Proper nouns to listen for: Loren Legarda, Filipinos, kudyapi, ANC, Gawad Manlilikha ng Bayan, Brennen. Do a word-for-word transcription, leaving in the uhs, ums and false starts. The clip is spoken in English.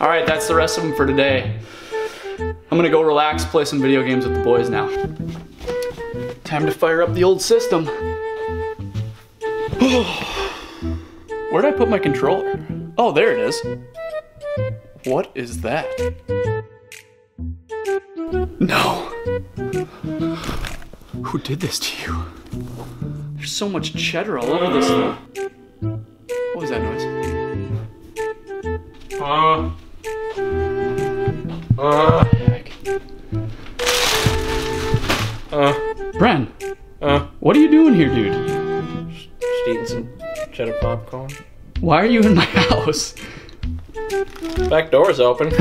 All right, that's the rest of them for today. I'm gonna go relax, play some video games with the boys now. Time to fire up the old system. Where'd I put my controller? Oh, there it is. What is that? No. Who did this to you? There's so much cheddar all over this thing. What was that noise? Uh. Uh. Heck. Uh. Bren. Uh. What are you doing here, dude? Just eating some cheddar popcorn. Why are you in my house? Back door's open.